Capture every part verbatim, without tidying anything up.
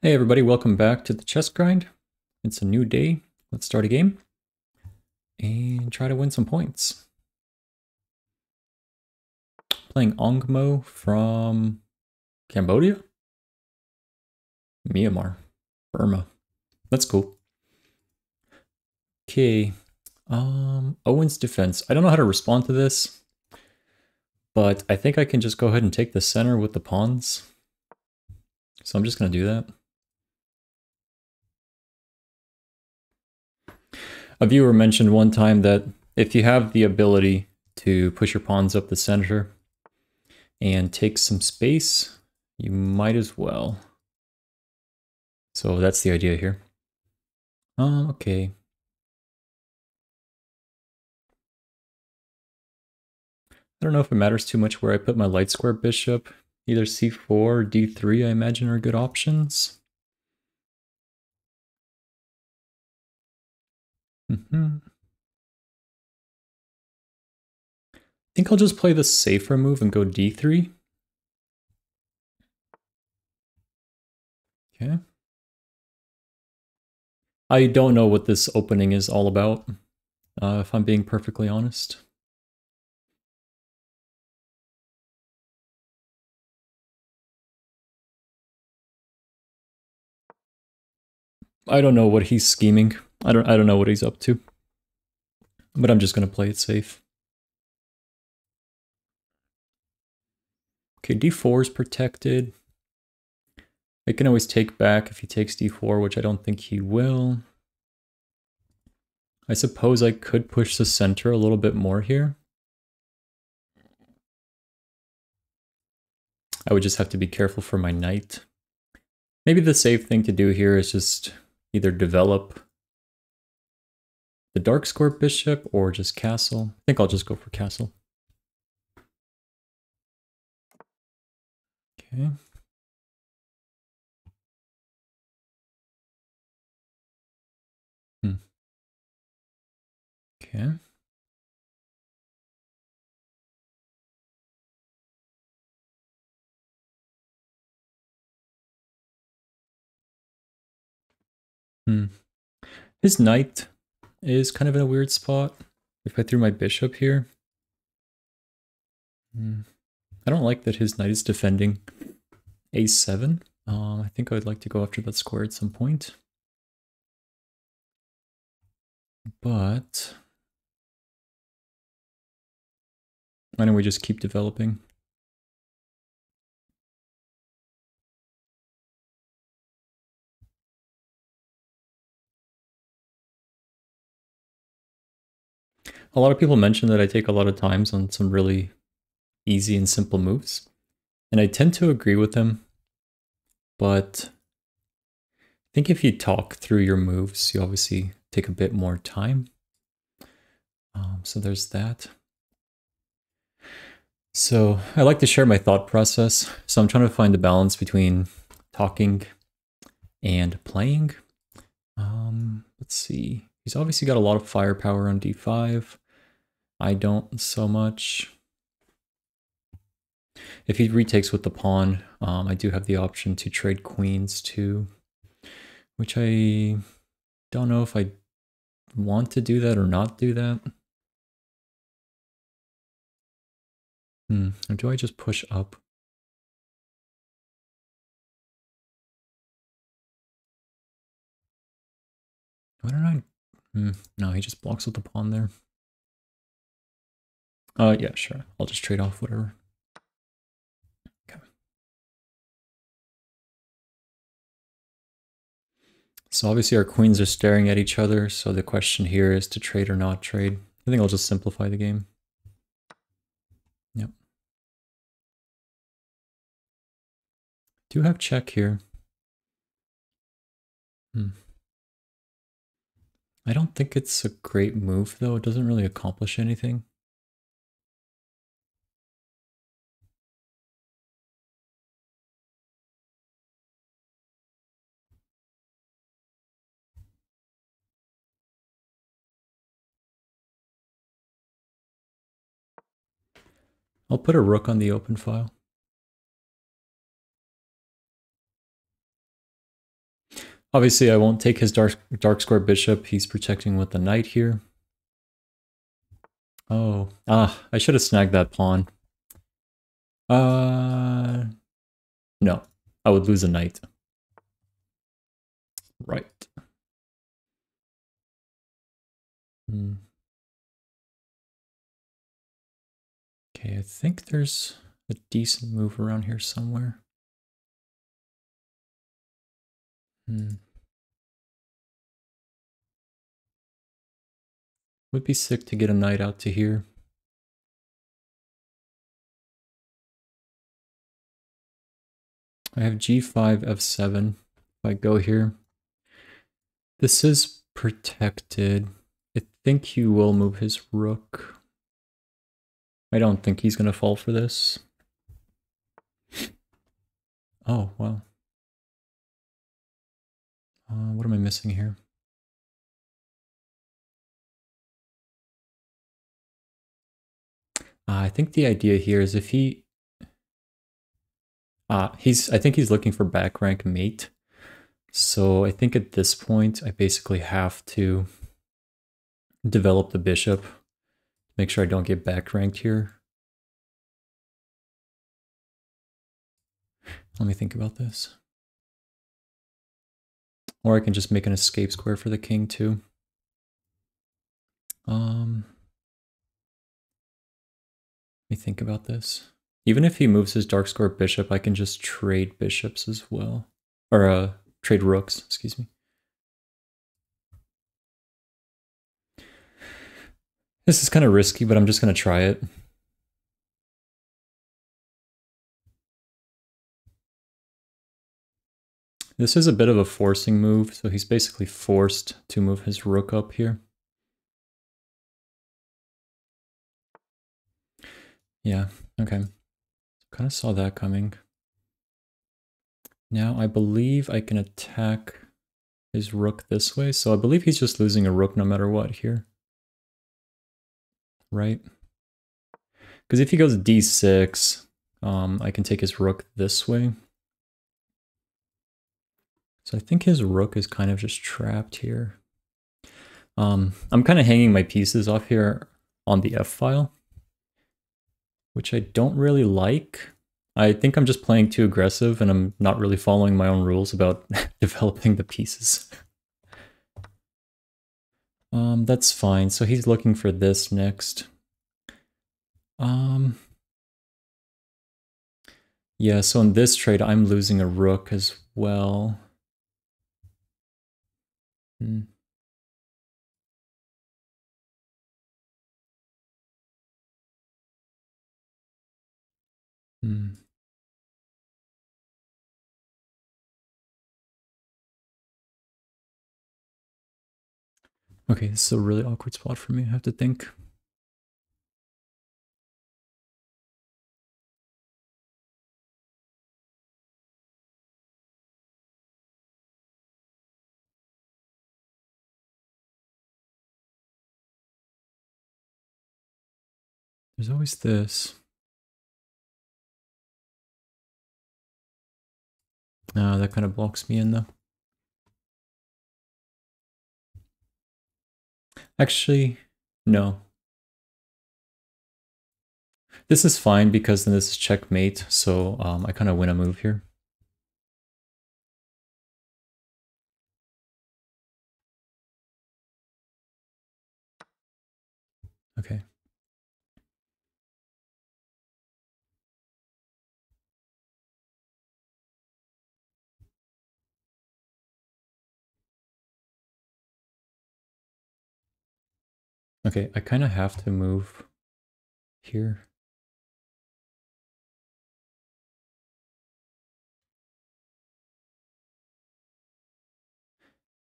Hey everybody, welcome back to the chest grind. It's a new day. Let's start a game and try to win some points. Playing Ongmo from Cambodia? Myanmar, Burma. That's cool. Okay, um, Owen's defense. I don't know how to respond to this, but I think I can just go ahead and take the center with the pawns. So I'm just gonna do that. A viewer mentioned one time that if you have the ability to push your pawns up the center and take some space, you might as well. So that's the idea here. Um, okay. I don't know if it matters too much where I put my light square bishop. Either c four or d three, I imagine, are good options. Mm-hmm. I think I'll just play the safer move and go d three. Okay. I don't know what this opening is all about, uh, if I'm being perfectly honest. I don't know what he's scheming. I don't I don't know what he's up to. But I'm just gonna play it safe. Okay, d four is protected. I can always take back if he takes d four, which I don't think he will. I suppose I could push the center a little bit more here. I would just have to be careful for my knight. Maybe the safe thing to do here is just either develop the dark square bishop or just castle. I think I'll just go for castle. Okay. Hmm. Okay. Hmm. His knight is kind of in a weird spot. If I threw my bishop here. Hmm. I don't like that his knight is defending a seven. Um, I think I would like to go after that square at some point. But why don't we just keep developing? A lot of people mention that I take a lot of times on some really easy and simple moves, and I tend to agree with them, but I think if you talk through your moves, you obviously take a bit more time. Um, so there's that. So I like to share my thought process, so I'm trying to find the balance between talking and playing. Um, let's see. He's obviously got a lot of firepower on d five. I don't so much. If he retakes with the pawn, um, I do have the option to trade queens too, which I don't know if I want to do that or not do that. Hmm, or do I just push up? Why don't I? No, he just blocks with the pawn there. Uh, yeah, sure. I'll just trade off whatever. Okay. So obviously our queens are staring at each other, so the question here is to trade or not trade. I think I'll just simplify the game. Yep. Do have check here. Hmm. I don't think it's a great move, though. It doesn't really accomplish anything. I'll put a rook on the open file. Obviously, I won't take his dark, dark square bishop. He's protecting with the knight here. Oh, ah, I should have snagged that pawn. Uh, no, I would lose a knight. Right. Hmm. Okay, I think there's a decent move around here somewhere. Hmm. Would be sick to get a knight out to here. I have g five, f seven. If I go here, this is protected. I think he will move his rook. I don't think he's going to fall for this. Oh, wow. Uh, what am I missing here? Uh, I think the idea here is if he, uh, he's, I think he's looking for back rank mate. So I think at this point, I basically have to develop the bishop, make sure I don't get back ranked here. Let me think about this. Or I can just make an escape square for the king too. Um, let me think about this. Even if he moves his dark square bishop, I can just trade bishops as well, or uh, trade rooks, excuse me. This is kind of risky, but I'm just going to try it. This is a bit of a forcing move, so he's basically forced to move his rook up here. Yeah, okay. Kind of saw that coming. Now I believe I can attack his rook this way, so I believe he's just losing a rook no matter what here. Right? Because if he goes d six, um, I can take his rook this way. So I think his rook is kind of just trapped here. Um, I'm kind of hanging my pieces off here on the f-file, which I don't really like. I think I'm just playing too aggressive and I'm not really following my own rules about developing the pieces. Um, that's fine. So he's looking for this next. Um, yeah, so in this trade, I'm losing a rook as well. Hmm. Hmm. Okay, this is a really awkward spot for me. I have to think. There's always this. Oh, that kind of blocks me in though. Actually, no. This is fine because then this is checkmate, so um, I kind of win a move here. Okay. Okay, I kind of have to move here.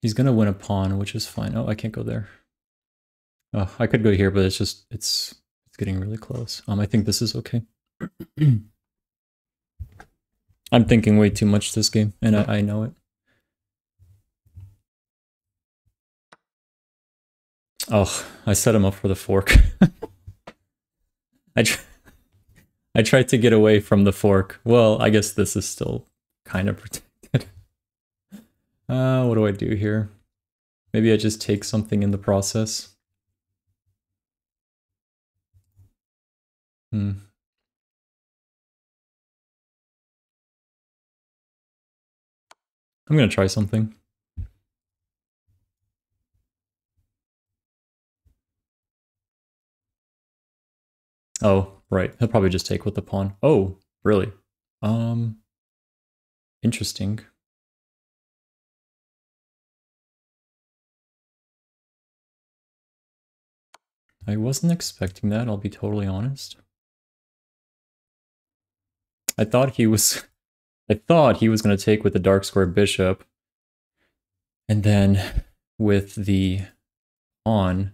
He's gonna win a pawn, which is fine. Oh, I can't go there. Oh, I could go here, but it's just, it's it's getting really close. Um, I think this is okay. I'm thinking way too much this game, and I, I know it. Oh, I set him up for the fork. I, tr I tried to get away from the fork. Well, I guess this is still kind of protected. Uh, what do I do here? Maybe I just take something in the process. Hmm. I'm gonna try something. Oh, right. He'll probably just take with the pawn. Oh, really? Um, interesting. I wasn't expecting that, I'll be totally honest. I thought he was... I thought he was going to take with the dark square bishop, and then with the pawn,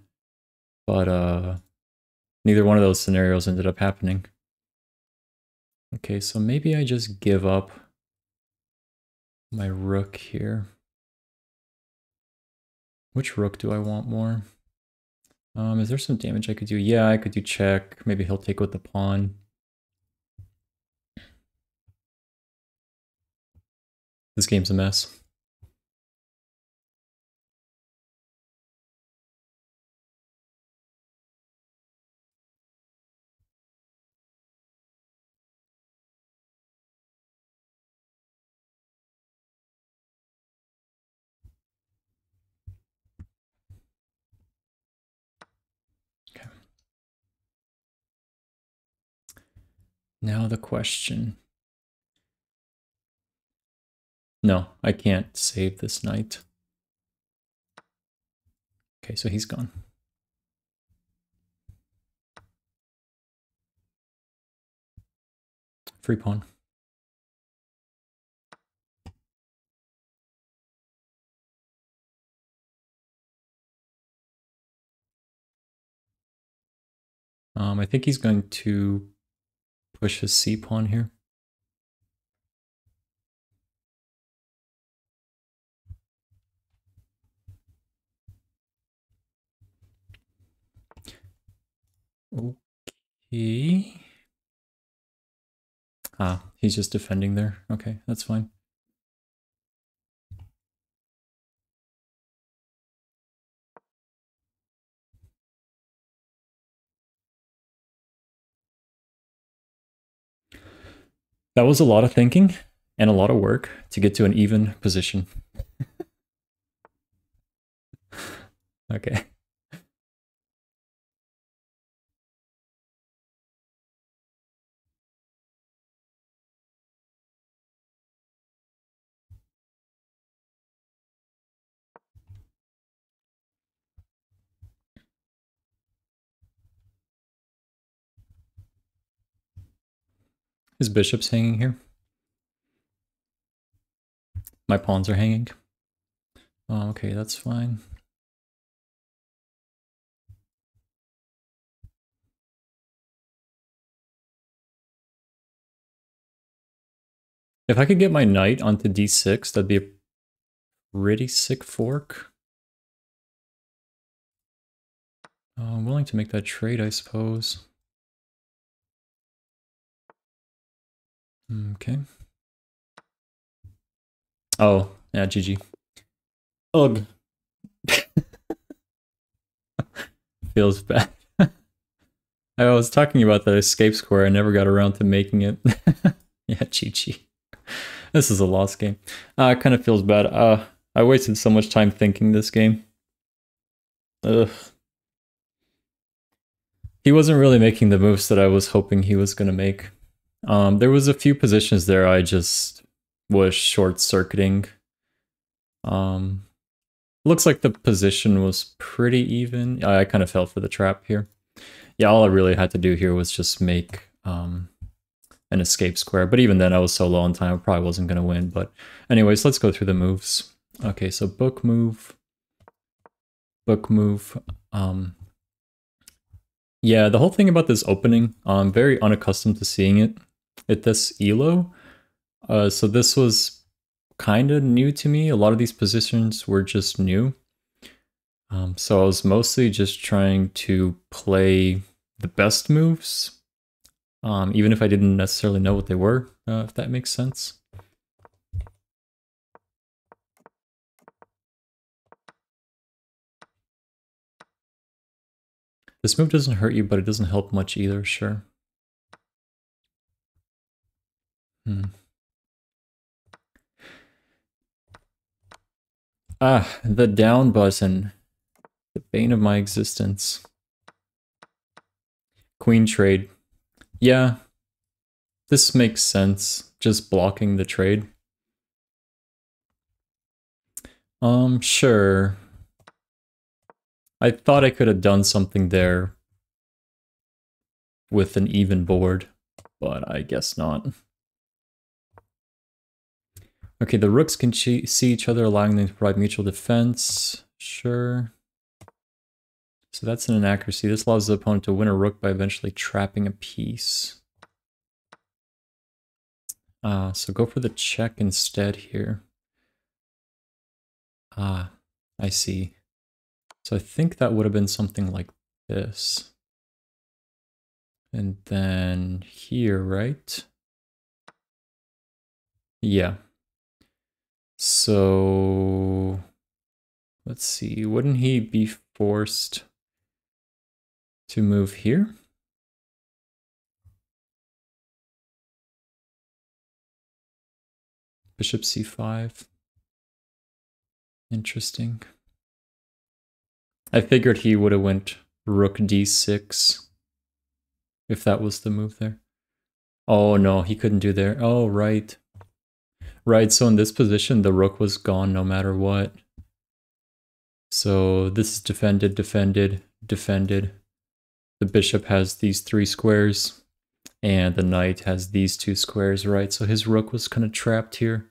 but uh, neither one of those scenarios ended up happening. Okay, so maybe I just give up my rook here. Which rook do I want more? Um, is there some damage I could do? Yeah, I could do check. Maybe he'll take with the pawn. This game's a mess. Okay. Now the question. No, I can't save this knight. Okay, so he's gone. Free pawn. Um, I think he's going to push his C pawn here. Okay. Ah, he's just defending there. Okay, that's fine. That was a lot of thinking and a lot of work to get to an even position. Okay. His bishop's hanging here. My pawns are hanging. Oh, okay, that's fine. If I could get my knight onto d six, that'd be a pretty sick fork. Oh, I'm willing to make that trade, I suppose. Okay. Oh, yeah, G G. Ugh. Feels bad. I was talking about that escape square. I never got around to making it. Yeah, G G. This is a lost game. Uh, it kind of feels bad. Uh, I wasted so much time thinking this game. Ugh. He wasn't really making the moves that I was hoping he was going to make. Um, there was a few positions there I just was short-circuiting. Um, looks like the position was pretty even. I, I kind of fell for the trap here. Yeah, all I really had to do here was just make um, an escape square. But even then, I was so low on time, I probably wasn't going to win. But anyways, let's go through the moves. Okay, so book move. Book move. Um, yeah, the whole thing about this opening, I'm very unaccustomed to seeing it at this E L O, uh, so this was kind of new to me. A lot of these positions were just new, um, so I was mostly just trying to play the best moves, um, even if I didn't necessarily know what they were, uh, if that makes sense. This move doesn't hurt you, but it doesn't help much either, sure. Hmm. Ah, the down button. The bane of my existence. Queen trade. Yeah. This makes sense. Just blocking the trade. Um, sure. I thought I could have done something there with an even board, but I guess not. Okay, the rooks can see each other, allowing them to provide mutual defense. Sure. So that's an inaccuracy. This allows the opponent to win a rook by eventually trapping a piece. Ah, so go for the check instead here. Ah, I see. So I think that would have been something like this. And then here, right? Yeah. So let's see, wouldn't he be forced to move here? Bishop c five. Interesting. I figured he would have went rook d six if that was the move there. Oh no, he couldn't do there. Oh, right. Right, so in this position, the rook was gone no matter what. So this is defended, defended, defended. The bishop has these three squares, and the knight has these two squares, right? So his rook was kind of trapped here.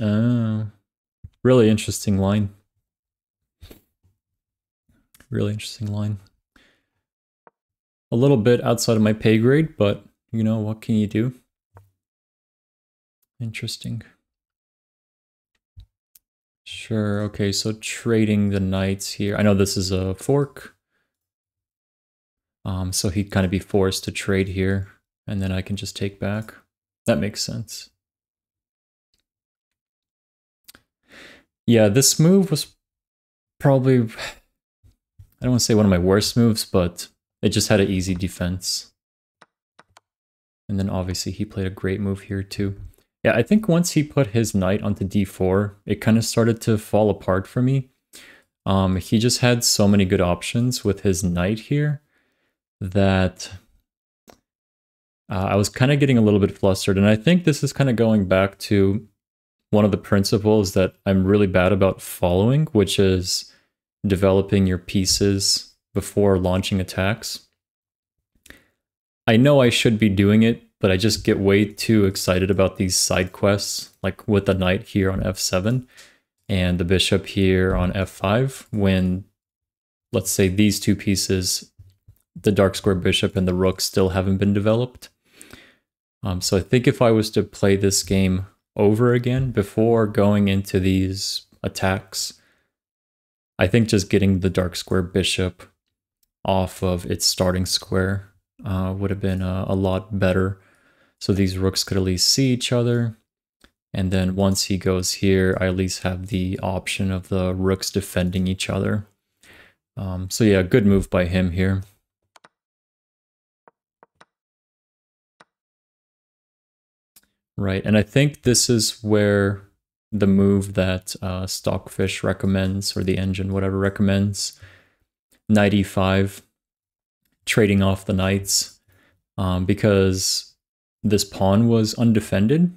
Oh, really interesting line. Really interesting line. A little bit outside of my pay grade, but you know, what can you do? Interesting. Sure, okay, so trading the knights here. I know this is a fork. Um, so he'd kind of be forced to trade here, and then I can just take back. That makes sense. Yeah, this move was probably, I don't want to say one of my worst moves, but it just had an easy defense. And then obviously he played a great move here too. Yeah, I think once he put his knight onto d four, it kind of started to fall apart for me. Um, he just had so many good options with his knight here that uh, I was kind of getting a little bit flustered. And I think this is kind of going back to one of the principles that I'm really bad about following, which is developing your pieces before launching attacks. I know I should be doing it, but I just get way too excited about these side quests, like with the knight here on f seven and the bishop here on f five, when, let's say, these two pieces, the dark square bishop and the rook, still haven't been developed. Um, so I think if I was to play this game over again before going into these attacks, I think just getting the dark square bishop off of its starting square uh, would have been a, a lot better. So these rooks could at least see each other. And then once he goes here, I at least have the option of the rooks defending each other. Um, so yeah, good move by him here. Right, and I think this is where the move that uh, Stockfish recommends, or the engine, whatever, recommends, knight e five, trading off the knights, um, because this pawn was undefended.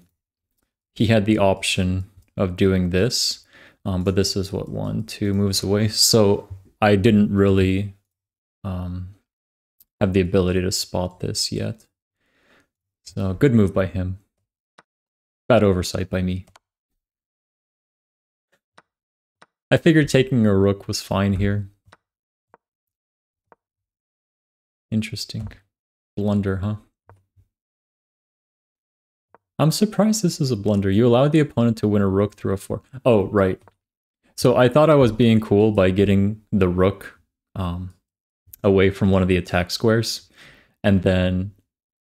He had the option of doing this, um, but this is what, one, two moves away. So I didn't really um, have the ability to spot this yet. So good move by him. Bad oversight by me. I figured taking a rook was fine here. Interesting. Blunder, huh? I'm surprised this is a blunder. You allowed the opponent to win a rook through a four. Oh, right. So I thought I was being cool by getting the rook um, away from one of the attack squares, and then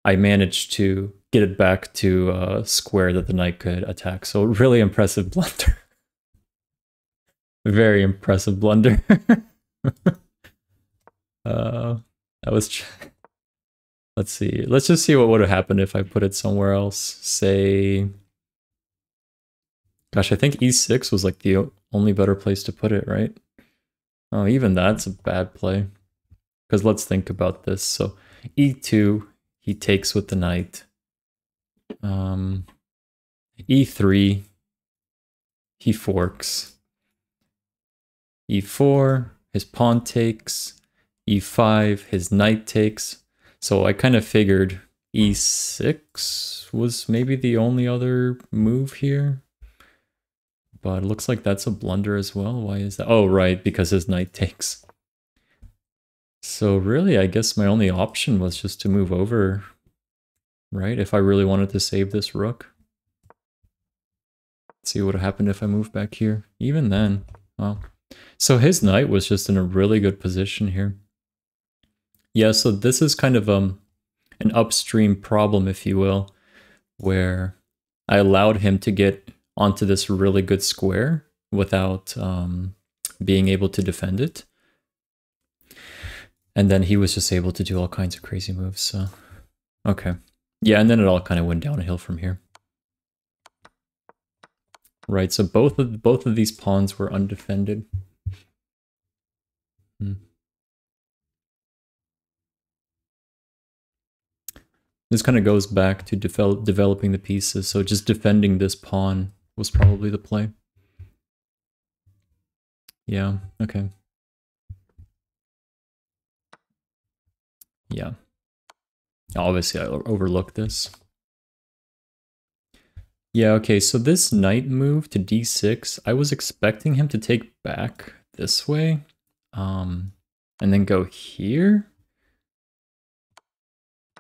I managed to get it back to a square that the knight could attack. So really impressive blunder. Very impressive blunder. Uh, I was. Let's see. Let's just see what would have happened if I put it somewhere else. Say, gosh, I think E six was like the only better place to put it, right? Oh, even that's a bad play. Because let's think about this. So E two, he takes with the knight. Um, E three, he forks. E four, his pawn takes. E five, his knight takes. So I kind of figured E six was maybe the only other move here. But it looks like that's a blunder as well. Why is that? Oh, right, because his knight takes. So really, I guess my only option was just to move over, right? If I really wanted to save this rook. Let's see what happened if I move back here. Even then, wow. So his knight was just in a really good position here. Yeah, so this is kind of um, an upstream problem, if you will, where I allowed him to get onto this really good square without um, being able to defend it. And then he was just able to do all kinds of crazy moves, so... Okay. Yeah, and then it all kind of went downhill from here. Right, so both of, both of these pawns were undefended. Hmm. This kind of goes back to develop, developing the pieces, so just defending this pawn was probably the play. Yeah, okay. Yeah. Obviously I overlooked this. Yeah, okay, so this knight move to D six, I was expecting him to take back this way, um, and then go here.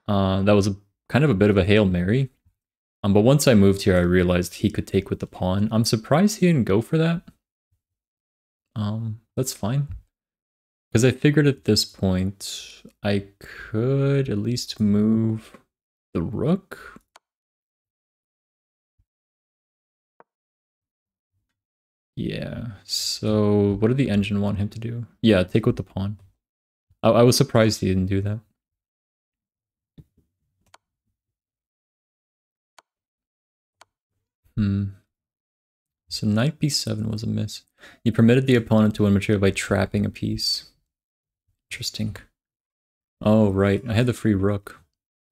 Uh, that was a, kind of a bit of a Hail Mary. Um, but once I moved here, I realized he could take with the pawn. I'm surprised he didn't go for that. Um, that's fine. Because I figured at this point, I could at least move the rook. Yeah, so what did the engine want him to do? Yeah, take with the pawn. I, I was surprised he didn't do that. Hmm. So knight b seven was a miss. You permitted the opponent to win material by trapping a piece. Interesting. Oh, right. I had the free rook.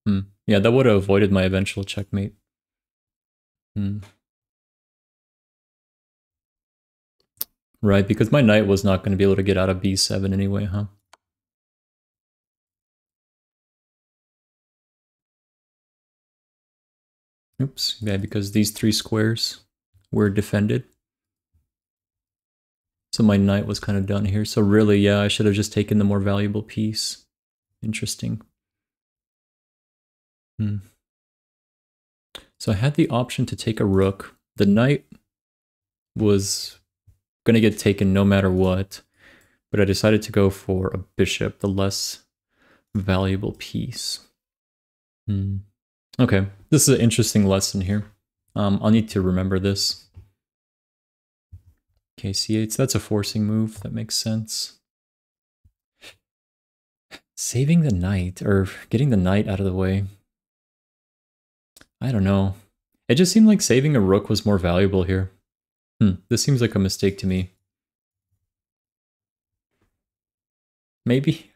Hmm. Yeah, that would have avoided my eventual checkmate. Hmm. Right, because my knight was not going to be able to get out of b seven anyway, huh? Oops, yeah, because these three squares were defended. So my knight was kind of done here. So really, yeah, I should have just taken the more valuable piece. Interesting. Hmm. So I had the option to take a rook. The knight was going to get taken no matter what, but I decided to go for a bishop, the less valuable piece. Hmm. Okay, this is an interesting lesson here. Um, I'll need to remember this. Okay, c eight, so that's a forcing move. That makes sense. Saving the knight, or getting the knight out of the way. I don't know. It just seemed like saving a rook was more valuable here. Hmm, this seems like a mistake to me. Maybe.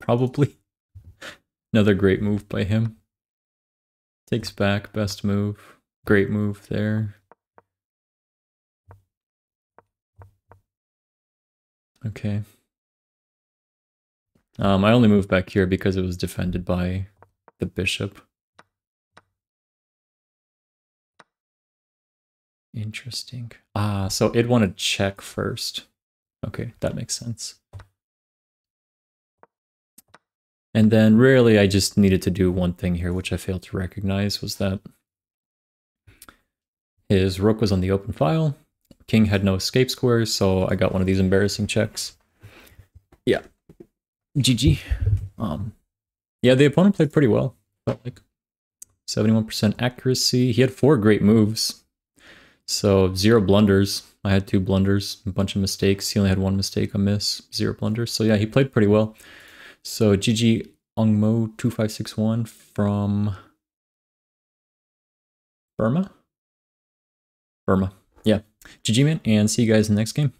Probably. Another great move by him. Takes back, best move. Great move there. Okay. Um, I only moved back here because it was defended by the bishop. Interesting. Ah, so it wanted to check first. Okay, that makes sense. And then really I just needed to do one thing here, which I failed to recognize, was that his rook was on the open file, king had no escape squares, so I got one of these embarrassing checks. Yeah, G G. Um, yeah, the opponent played pretty well, felt like. seventy-one percent accuracy, he had four great moves. So zero blunders. I had two blunders, a bunch of mistakes. He only had one mistake, a miss, zero blunders. So yeah, he played pretty well. So G G Ongmo two five six one from Burma? Burma, yeah. G G man, and see you guys in the next game.